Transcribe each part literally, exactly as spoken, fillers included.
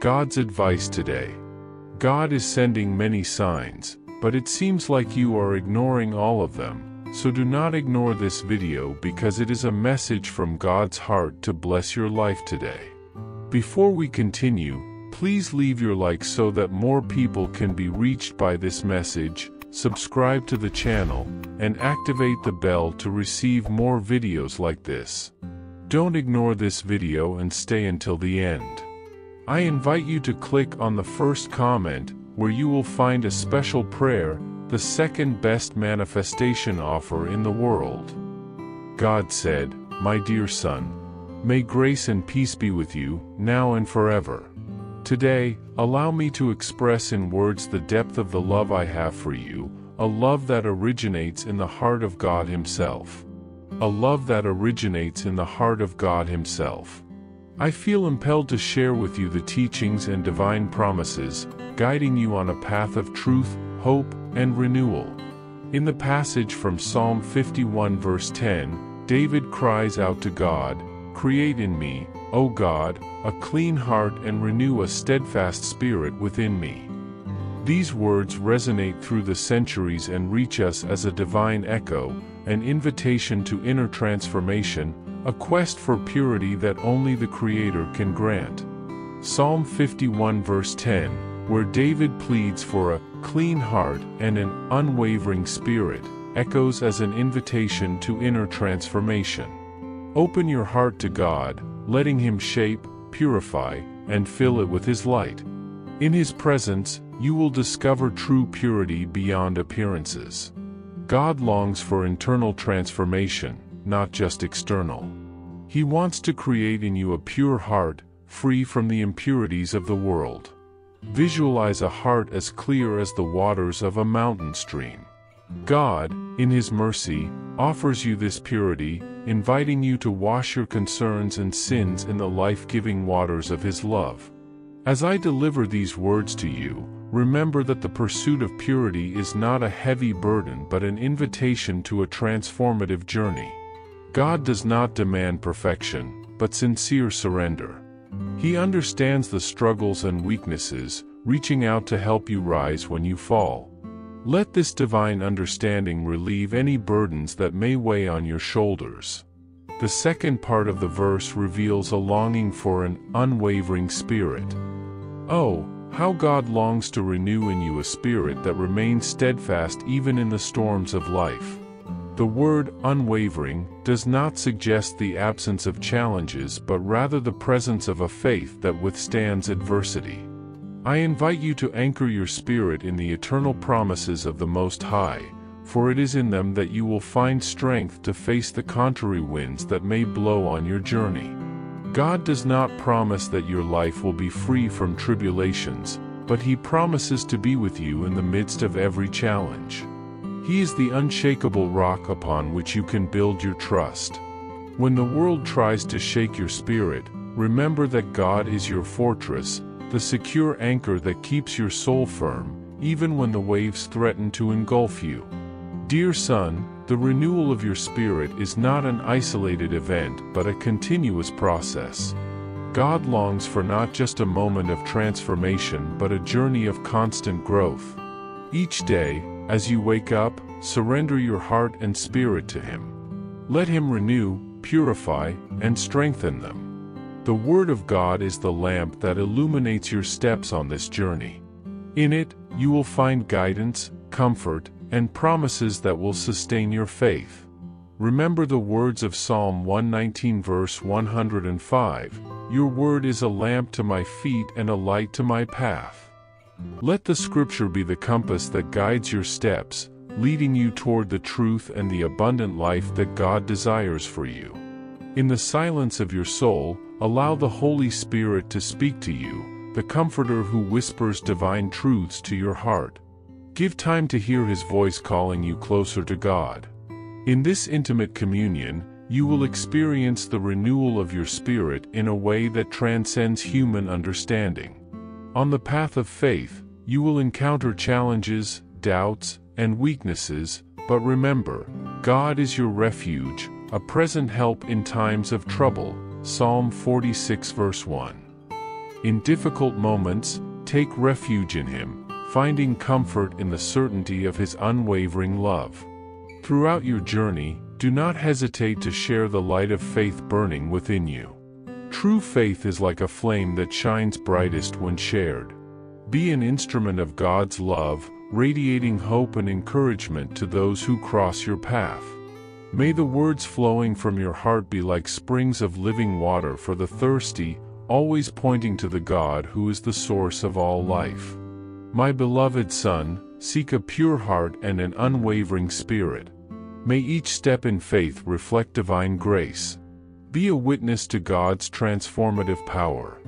God's advice today. God is sending many signs, but it seems like you are ignoring all of them, so do not ignore this video because it is a message from God's heart to bless your life today. Before we continue, please leave your like so that more people can be reached by this message, subscribe to the channel, and activate the bell to receive more videos like this. Don't ignore this video and stay until the end. I invite you to click on the first comment, where you will find a special prayer, the second best manifestation offer in the world. God said, "My dear son, may grace and peace be with you, now and forever." Today, allow me to express in words the depth of the love I have for you, a love that originates in the heart of God Himself. A love that originates in the heart of God Himself. I feel impelled to share with you the teachings and divine promises, guiding you on a path of truth, hope, and renewal. In the passage from Psalm fifty-one verse ten, David cries out to God, "Create in me, O God, a clean heart and renew a steadfast spirit within me." These words resonate through the centuries and reach us as a divine echo, an invitation to inner transformation, a quest for purity that only the Creator can grant. Psalm fifty-one verse ten, where David pleads for a clean heart and an unwavering spirit, echoes as an invitation to inner transformation. Open your heart to God, letting Him shape, purify, and fill it with His light. In His presence, you will discover true purity beyond appearances. God longs for internal transformation, not just external. He wants to create in you a pure heart, free from the impurities of the world. Visualize a heart as clear as the waters of a mountain stream. God, in His mercy, offers you this purity, inviting you to wash your concerns and sins in the life-giving waters of His love. As I deliver these words to you, remember that the pursuit of purity is not a heavy burden but an invitation to a transformative journey. God does not demand perfection, but sincere surrender. He understands the struggles and weaknesses, reaching out to help you rise when you fall. Let this divine understanding relieve any burdens that may weigh on your shoulders. The second part of the verse reveals a longing for an unwavering spirit. Oh, how God longs to renew in you a spirit that remains steadfast even in the storms of life. The word unwavering does not suggest the absence of challenges but rather the presence of a faith that withstands adversity. I invite you to anchor your spirit in the eternal promises of the Most High, for it is in them that you will find strength to face the contrary winds that may blow on your journey. God does not promise that your life will be free from tribulations, but He promises to be with you in the midst of every challenge. He is the unshakable rock upon which you can build your trust. When the world tries to shake your spirit, remember that God is your fortress, the secure anchor that keeps your soul firm, even when the waves threaten to engulf you. Dear son, the renewal of your spirit is not an isolated event but a continuous process. God longs for not just a moment of transformation but a journey of constant growth. Each day, as you wake up, surrender your heart and spirit to Him. Let Him renew, purify, and strengthen them. The Word of God is the lamp that illuminates your steps on this journey. In it, you will find guidance, comfort, and promises that will sustain your faith. Remember the words of Psalm one nineteen verse one hundred five, "Your word is a lamp to my feet and a light to my path." Let the Scripture be the compass that guides your steps, leading you toward the truth and the abundant life that God desires for you. In the silence of your soul, allow the Holy Spirit to speak to you, the Comforter who whispers divine truths to your heart. Give time to hear His voice calling you closer to God. In this intimate communion, you will experience the renewal of your spirit in a way that transcends human understanding. On the path of faith, you will encounter challenges, doubts, and weaknesses, but remember, God is your refuge, a present help in times of trouble. Psalm forty-six verse one. In difficult moments, take refuge in Him, finding comfort in the certainty of His unwavering love. Throughout your journey, do not hesitate to share the light of faith burning within you. True faith is like a flame that shines brightest when shared. Be an instrument of God's love, radiating hope and encouragement to those who cross your path. May the words flowing from your heart be like springs of living water for the thirsty, always pointing to the God who is the source of all life. My beloved son, seek a pure heart and an unwavering spirit. May each step in faith reflect divine grace. Be a witness to God's transformative power.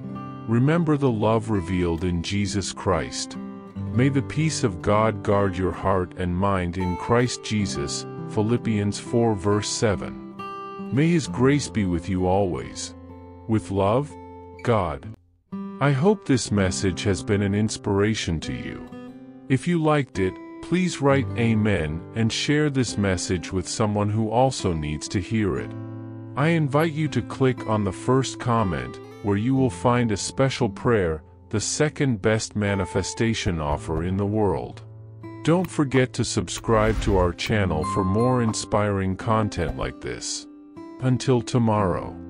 Remember the love revealed in Jesus Christ. May the peace of God guard your heart and mind in Christ Jesus, Philippians four verse seven. May His grace be with you always. With love, God. I hope this message has been an inspiration to you. If you liked it, please write Amen and share this message with someone who also needs to hear it. I invite you to click on the first comment, where you will find a special prayer, the second best manifestation offer in the world. Don't forget to subscribe to our channel for more inspiring content like this. Until tomorrow.